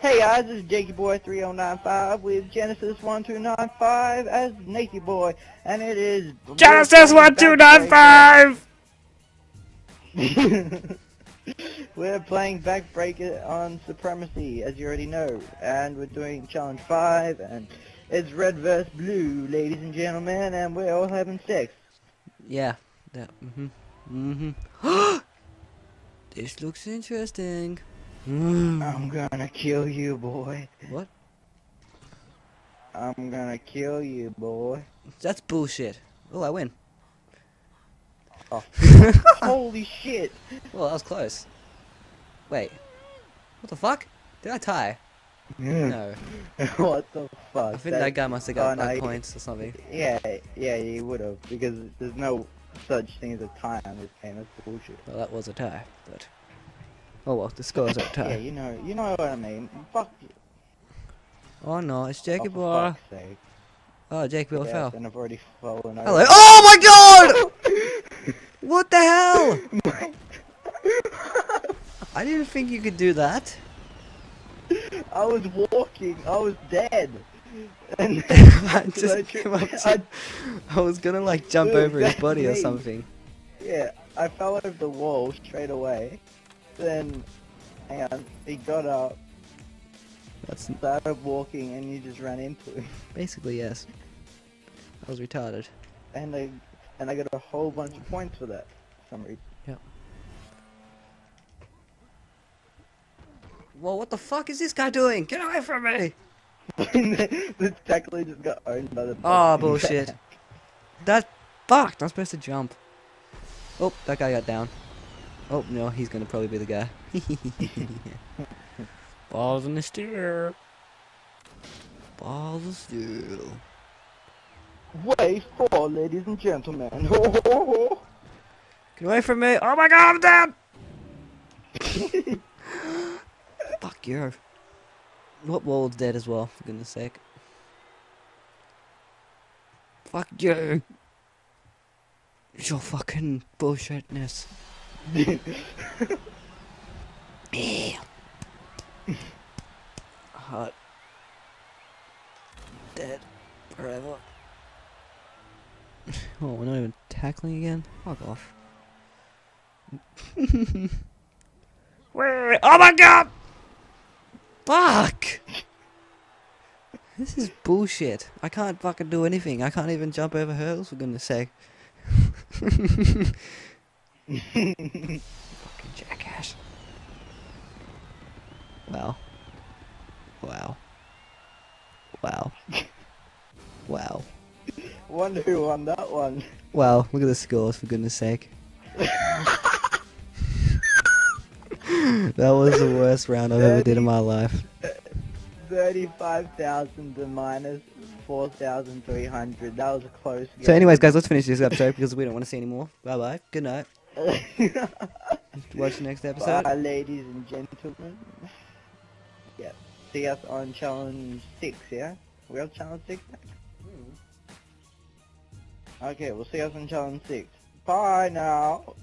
Hey guys, this is JakeyBoy3095 with Genesis 1295 as NakeyBoy, and it is Genesis 1295. We're playing Backbreaker on Supremacy, as you already know, and we're doing Challenge 5, and it's red versus blue, ladies and gentlemen, and we're all having sex. Yeah. Yeah. This looks interesting. I'm gonna kill you, boy. What? I'm gonna kill you, boy. That's bullshit. Oh, I win. Oh. Holy shit! Well, that was close. Wait. What the fuck? Did I tie? No. What the fuck? I think that guy must have got 5 points or something. Yeah, he would've, because there's no such thing as a tie on this game. That's bullshit. Well, that was a tie, but... Oh well, the score's up top. Yeah, you know what I mean. Fuck you. Oh no, it's JakeyBoy. Oh, JakeyBoy fell. And I've already fallen over. Hello. Oh my god! What the hell? I didn't think you could do that. I was walking. I was dead. And I just came up to... I was gonna like jump over his body or something. Yeah, I fell over the wall straight away. Then, hang on, he got up, started walking, and you just ran into him. Basically, yes. I was retarded. And I got a whole bunch of points for that, for some reason. Yep. Whoa, what the fuck is this guy doing? Get away from me! The tackler just got owned by the... Oh, bullshit. That fucked! I'm supposed to jump. Oh, that guy got down. Oh no, he's gonna probably be the guy. Balls in the steel. Balls of steel. Wait for, ladies and gentlemen. Get away from me! Oh my god, I'm down! Fuck you. What wall's dead as well, for goodness sake. Fuck you. It's your fucking bullshitness. Hot. Dead. Forever. Oh, we're not even tackling again? Fuck off. Wait, oh my god! Fuck! This is bullshit. I can't fucking do anything. I can't even jump over hurdles, for goodness sake. Fucking jackass. Wow. Wow. Wow. Wow. Wonder who won that one. Wow, look at the scores, for goodness sake. That was the worst round I've ever did in my life. 35,000 to minus 4,300. That was a close game. So anyways, guys, let's finish this episode because we don't want to see any more. Bye-bye. Good night. Watch the next episode. Bye, ladies and gentlemen. Yeah. See us on challenge 6, yeah? We're on challenge 6 next? Okay, we'll see us on challenge 6. Bye now.